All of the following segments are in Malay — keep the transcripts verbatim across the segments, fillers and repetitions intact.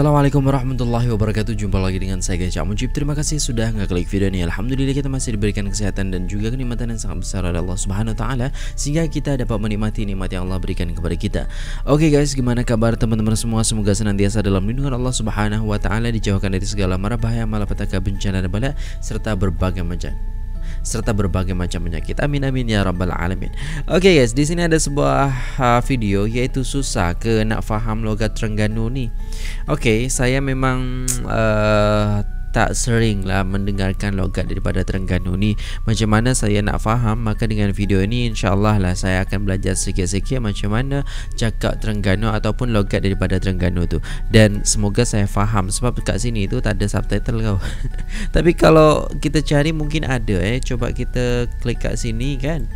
Assalamualaikum warahmatullahi wabarakatuh. Jumpa lagi dengan saya Cak Mojib. Terima kasih sudah ngeklik video ini. Alhamdulillah kita masih diberikan kesehatan dan juga kenikmatan yang sangat besar oleh Allah Subhanahu wa taala sehingga kita dapat menikmati nikmat yang Allah berikan kepada kita. Oke guys, gimana kabar teman-teman semua? Semoga senantiasa dalam lindungan Allah Subhanahu wa taala, dijauhkan dari segala mara bahaya, malapetaka, bencana dan bala serta berbagai macam serta berbagai macam penyakit. Amin amin ya rabbal alamin. Oke guys, di sini ada sebuah uh, video yaitu susah kena faham logat Terengganu nih. Oke, saya memang uh, tak sering lah mendengarkan logat daripada Terengganu ni. Macam mana saya nak faham, maka dengan video ini insyaAllah lah saya akan belajar sikit-sikit macam mana cakap Terengganu ataupun logat daripada Terengganu tu. Dan semoga saya faham sebab dekat sini tu tak ada subtitle kau. Tapi kalau kita cari mungkin ada eh. Coba kita klik kat sini kan.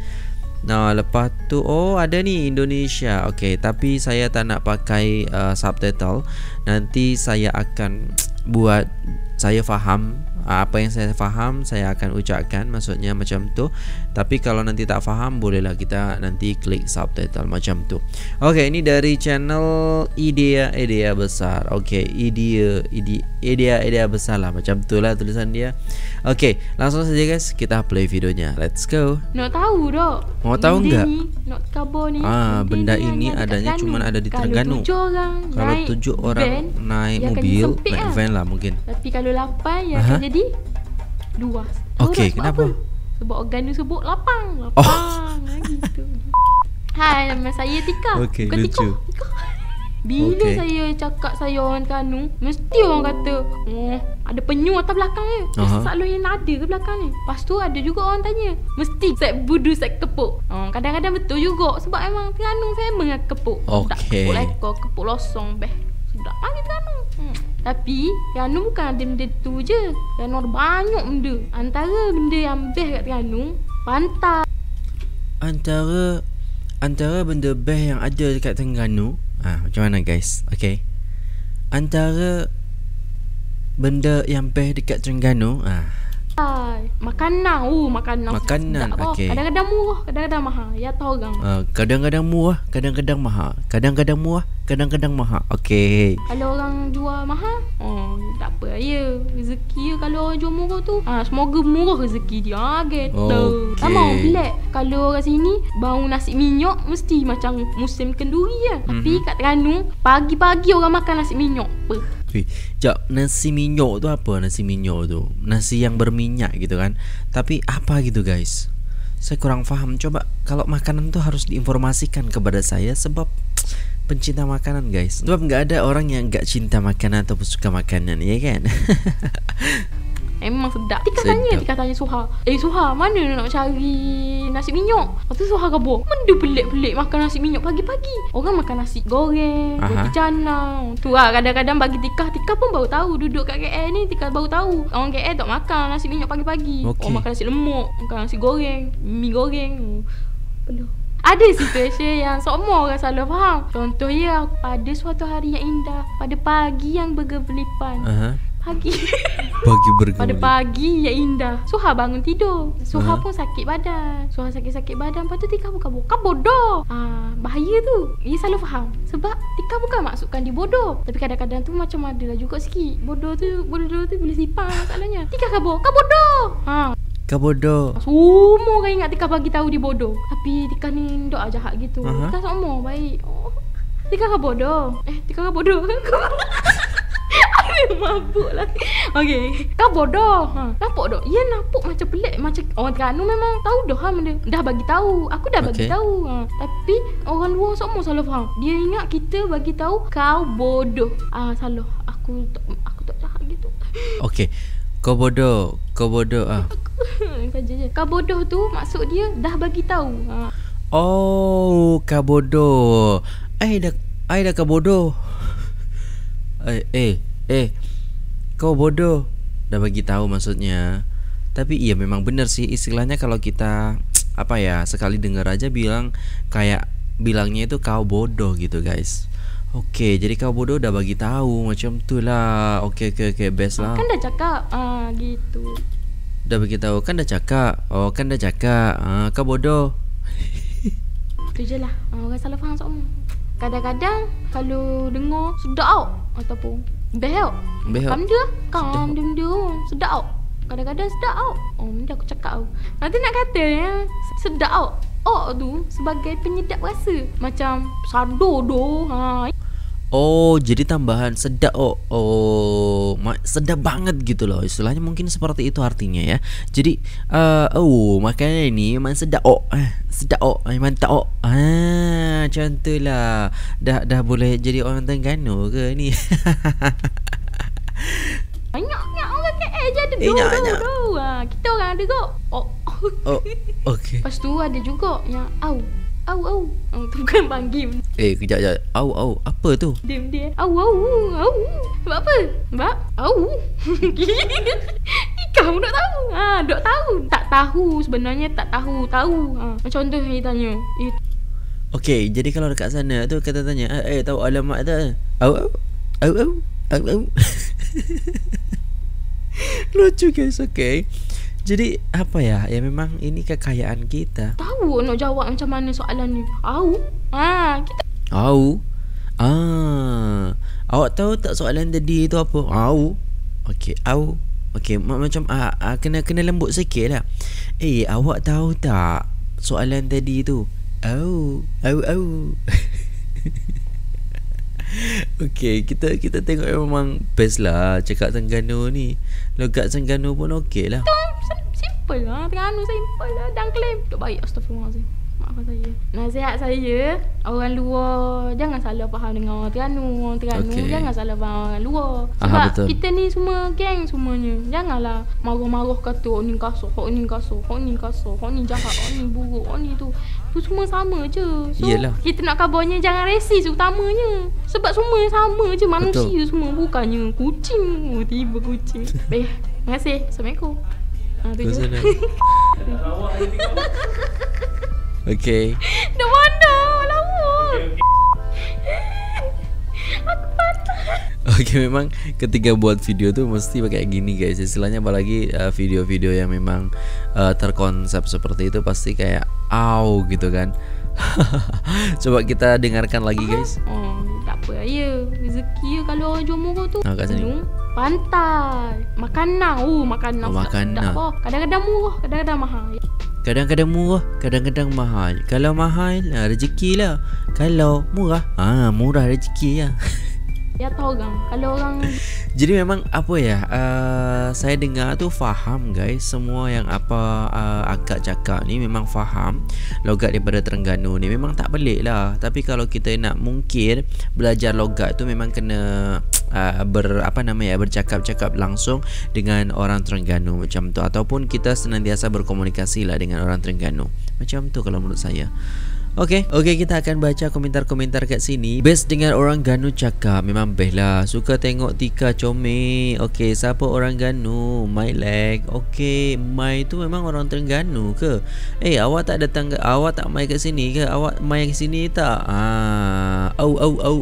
Nah, lepas tu oh ada ni Indonesia. Okey, tapi saya tak nak pakai uh, subtitle. Nanti saya akan buat saya faham apa yang saya faham, saya akan ucapkan, maksudnya macam tu. Tapi kalau nanti tak faham bolehlah kita nanti klik subtitle macam tu. Okey, ini dari channel Idea Idea besar. Okey, idea idea idea besar lah macam tu lah tulisan dia. Okey, langsung saja guys kita play videonya. Let's go. Nak tahu dok? Mau tahu enggak? Nak kabar ni. Ah, benda ini adanya cuma ada di Terengganu. Kalau tujuh orang naik mobil, naik van lah mungkin. Tapi kalau lapan ya akan jadi dua. Okey, kenapa? Apa? Sebab organ tu sebut lapang, lapang oh. Gitu. Hai, nama saya Tikah. Okey, lucu. Tikah. Bila okay. saya cakap saya orang Terengganu, mesti orang kata, "Oh, ada penyu atas belakang dia." Uh-huh. Selalunya ada ke belakang ni? Lepas tu ada juga orang tanya, mesti set budu set kepuk. Oh, kadang-kadang betul juga sebab memang Terengganu famous dengan kepuk. Okay. Tak kepuk lekor, kepuk losong beh. Sedap lagi Terengganu. Hmm. Tapi Terengganu bukan ada benda tu je. Terengganu ada banyak benda. Antara benda yang best kat Terengganu, pantai. Antara Antara benda best yang ada dekat Terengganu, ha, macam mana guys? Okay, antara benda yang best dekat Terengganu, ha. Makanan. Oh, makanan. Makanan. Okay. Kadang-kadang murah, kadang-kadang mahal. Ya tahu orang. Uh, kadang-kadang murah, kadang-kadang mahal. Kadang-kadang murah, kadang-kadang mahal. Okey. Kalau orang jual mahal, oh tak apa ya. Rezeki ya kalau orang jual murah tu. Ah, semoga murah rezeki dia gitu. Okay. Tak mau black. Kalau orang sini bau nasi minyak mesti macam musim kenduri ya. Mm-hmm. Tapi kat Terengganu pagi-pagi orang makan nasi minyak. Apa? Sekejap, nasi minyak tu apa? Nasi minyak tu nasi yang berminyak gitu kan. Tapi apa gitu guys, saya kurang faham. Coba kalau makanan tu harus diinformasikan kepada saya sebab pencinta makanan guys. Sebab gak ada orang yang gak cinta makanan atau suka makanan, ya kan? Memang sedap. Tika tanya, Tika tanya Suha, "Eh Suha, mana nak cari nasi minyak?" Lepas tu Suha kabur. Menda pelik-pelik makan nasi minyak pagi-pagi. Orang makan nasi goreng, roti canang. Tu lah kadang-kadang bagi Tika. Tika pun baru tahu. Duduk kat K L ni Tika baru tahu orang K L tak makan nasi minyak pagi-pagi. Okay. Orang makan nasi lemak, makan nasi goreng, mi goreng. Peluh. Ada situasi yang semua orang salah faham. Contohnya pada suatu hari yang indah, pada pagi yang bergelipan. Uh-huh. Pagi Pagi bergelipan. Pada pagi yang indah, Suha bangun tidur. Suha uh-huh. pun sakit badan. Suha sakit-sakit badan. Lepas tu Tika pun kabur. Kau bodoh. Ah, bahaya tu. Dia selalu faham. Sebab Tika bukan maksudkan dia bodoh. Tapi kadang-kadang tu macam ada lah juga sikit. Bodoh tu, bodoh tu boleh sipang masalahnya. Tika kabur. Kau bodoh. Ha. Tika bodoh. Semua orang ingat Tika bagi tahu dia bodoh. Tapi Tika ni dok jahat gitu. Uh-huh. Tika semua baik. Oh. Tika kau bodoh. Eh, Tika kau bodoh. Mabuk lah. Okey. Kau bodoh. Ha. Nampak dok? Ya nampak macam pelik. Macam orang Terengganu memang tahu dah ha, benda. Dah bagi tahu. Aku dah okay. bagi tahu. Ha. Tapi orang luar semua salah faham. Dia ingat kita bagi tahu kau bodoh. Ah salah. Aku tak, aku tak jahat gitu. Okey. Kau bodoh. Kau bodoh ah. Kau je. Kau bodoh tu maksud dia dah bagi tahu. Ha. Oh, kau bodoh. Ai dah ai dah kau bodoh. Eh eh Eh, kau bodoh dah bagi tahu maksudnya. Tapi iya memang benar sih istilahnya kalau kita apa ya sekali dengar aja bilang kayak bilangnya itu kau bodoh gitu guys. Okey, jadi kau bodoh dah bagi tahu macam tu lah. Okey okey okey best lah. Kan dah cakap ah gitu. Dah bagi tahu kan dah cakap. Oh kan dah cakap. Ah kau bodoh. Tu je lah. Orang salah faham semua. Kadang-kadang kalau dengar sedap tau ataupun Behel. Behel. Kamu dia, kamu dia dia sedap. Kadang-kadang sedap. Oh, macam aku cakap. Nanti nak kata ya, sedap. Oh tu sebagai penyedap rasa. Macam sado doh. Ha. Oh, jadi tambahan sedap. Oh, oh, sedap banget gitu loh. Istilahnya mungkin seperti itu artinya ya. Jadi, uh, oh, makanya ini memang sedap. Oh, sedap. Oh, mantap. Oh, ah, contoh lah. Dah, dah boleh jadi orang Terengganu ke ni? Nyak-nyak orang K L je ada doh, doh, doh. Kita orang ada kok. Oh, oh, okay. Lepas tu ada juga yang au. Au au. Oh, tu bukan panggil. Eh, kejap kejap. Au au. Apa tu? Dim dia. Au au au. Sebab apa? Sebab au. Kau nak tahu. Ha, dok tahu. Tak tahu sebenarnya tak tahu. Tahu. Ha, contoh saya tanya. Eh. Okey, jadi kalau dekat sana tu kita tanya, eh tahu alamat tak? Au au. Au au. Au au. Lucu guys, okey. Jadi apa ya? Ya memang ini kekayaan kita. Tahu nak jawab macam mana soalan ni? Au. Ah, kita au. Ah. Awak tahu tak soalan tadi tu apa? Au. Okey, au. Okey, macam ah, ah, kena kena lembut sikitlah. Eh, awak tahu tak soalan tadi tu? Au. Au au. Okey, kita kita tengok memang best lah cakap Terengganu ni. Logat Terengganu pun okey lah. Simple lah, Terengganu simple lah. Dan claim tak baik, astagfirullahalazim. Maafkan saya. Nasihat saya, orang luar jangan salah faham dengan orang Terengganu. Orang Terengganu okay. Jangan salah faham orang luar. Sebab aha, kita ni semua geng semuanya. Janganlah marah-marah kata orang ni kasar, orang ni kasar, orang ni kasar, orang ni jahat, orang ni buruk, orang ni tu. Tu semua sama je. So yelah, kita nak kabarnya jangan resis utamanya. Sebab semua sama je manusia. Betul. Semua bukannya kucing. Oh, tiba kucing. Baik. Terima kasih. Assalamualaikum. Ah, tu je. Okey. Dah mana? Lama. Aku patah. Okey, memang ketika buat video tu mesti pakai gini guys. Istilahnya apalagi video-video uh, yang memang uh, terkonsep seperti itu pasti kayak au gitu kan. Coba kita dengarkan lagi guys. Oh, tak apa ya. Rezeki ya kalau jomo kau tu. Ha, kat sini. Pantai, makanan. Oh, makanan. Oh, makanan. Kadang-kadang murah, kadang-kadang mahal. Kadang-kadang murah, kadang-kadang mahal. Kalau mahal, nah, rezeki lah. Kalau murah, ah murah rezeki ya. Ya tahu kan, kalau orang jadi memang apa ya, uh, saya dengar tu faham guys. Semua yang apa uh, Akak cakap ni memang faham. Logat daripada Terengganu ni memang tak pelik lah. Tapi kalau kita nak mungkin belajar logat tu memang kena uh, ber, apa nama ya, bercakap-cakap langsung dengan orang Terengganu macam tu. Ataupun kita senantiasa berkomunikasi lah dengan orang Terengganu. Macam tu kalau menurut saya. Okey, okey kita akan baca komentar-komentar kat sini. Best dengan orang Ganu cakap. Memang best lah. Suka tengok Tikah comel. Okey, siapa orang Ganu? My leg. Okey, my tu memang orang Terengganu ke? Eh, awak tak datang ke, awak tak mai kat sini ke? Awak mai kat sini tak? Ah, au au au.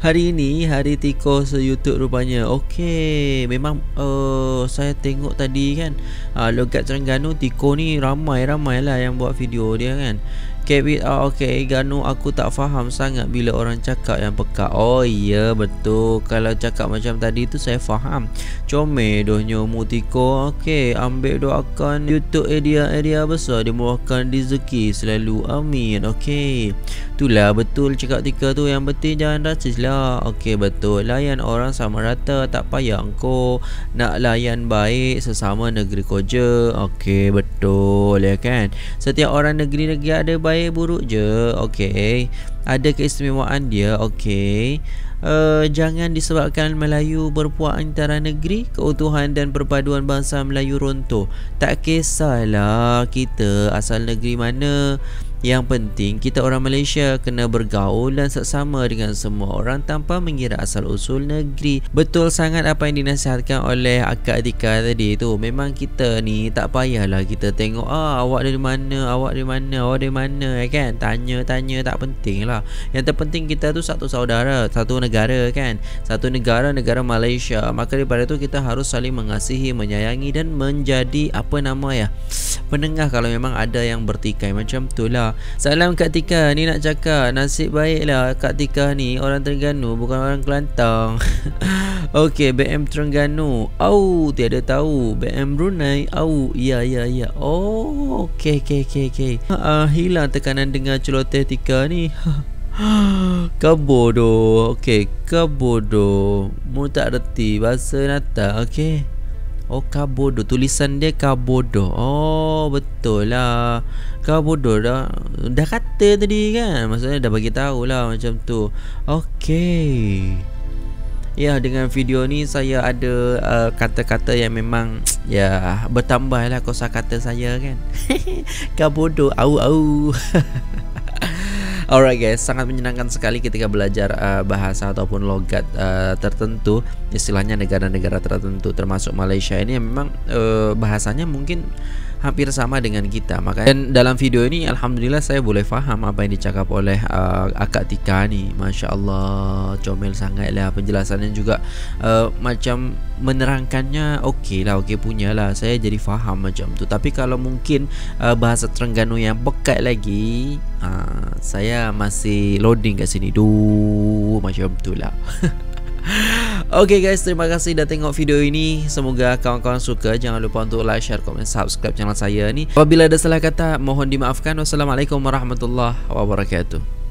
Hari ini hari Tikah se-YouTube rupanya. Okey, memang uh, saya tengok tadi kan. Uh, logat Terengganu Tikah ni ramai-ramai lah yang buat video dia kan. K B R okey, Ganu aku tak faham sangat bila orang cakap yang pekak. Oh ya, yeah, betul. Kalau cakap macam tadi tu saya faham. Comel dohnya mutiko. Okey, ambil doakan YouTube Idea Idea besar dimurahkan rezeki selalu. Amin. Okey. Itulah betul cakap Tikah tu. Yang penting jangan rasis lah. Okey, betul. Layan orang sama rata, tak payah engkau nak layan baik sesama negeri kau je. Okey, betul ya kan. Setiap orang negeri-negeri ada baik baik buruk je, okey. Ada keistimewaan dia, okey. Uh, jangan disebabkan Melayu berpuak antara negeri, keutuhan dan perpaduan bangsa Melayu runtuh. Tak kisahlah kita asal negeri mana. Yang penting kita orang Malaysia kena bergaul dan seksama dengan semua orang tanpa mengira asal-usul negeri. Betul sangat apa yang dinasihatkan oleh Akak Tikah tadi tu. Memang kita ni tak payahlah kita tengok ah awak dari mana, awak dari mana, awak dari mana kan. Tanya-tanya tak penting lah. Yang terpenting kita tu satu saudara, satu negara kan. Satu negara, negara Malaysia. Maka daripada tu kita harus saling mengasihi, menyayangi dan menjadi apa nama ya, penengah kalau memang ada yang bertikai. Macam tu lah. Salam Kak Tikah. Ni nak cakap nasib baiklah Kak Tikah ni orang Terengganu, bukan orang Kelantan. Okey, B M Terengganu. Au, tiada tahu. B M Brunei. Au, ya ya ya. Oh, okey okey okey okey. Ha, uh, hilang tekanan dengar celoteh Tikah ni. Kabodoh. Okey, kabodoh. Mu tak reti bahasa Natal. Okey. Oh, kabodoh. Tulisan dia kabodoh. Oh, betul lah. Kabodoh dah. Dah kata tadi kan. Maksudnya dah bagi tahu lah macam tu. Okey. Ya, dengan video ni saya ada uh, kata-kata yang memang ya bertambahlah kosakata saya kan. Kabodoh. Au au. Alright guys, sangat menyenangkan sekali ketika belajar uh, bahasa ataupun logat uh, tertentu, istilahnya negara-negara tertentu termasuk Malaysia ini memang uh, bahasanya mungkin hampir sama dengan kita. Makanya dan dalam video ini alhamdulillah saya boleh faham apa yang dicakap oleh uh, Akak Tikah ni. Masya Allah, comel sangatlah penjelasannya juga, uh, macam menerangkannya okey lah, okey punya lah. Saya jadi faham macam tu. Tapi kalau mungkin uh, bahasa Terengganu yang pekat lagi, uh, saya masih loading kat sini. Duh, macam tu lah. Oke okay guys, terima kasih dah tengok video ini. Semoga kawan-kawan suka. Jangan lupa untuk like, share, komen, subscribe channel saya ini. Apabila ada salah kata, mohon dimaafkan. Wassalamualaikum warahmatullahi wabarakatuh.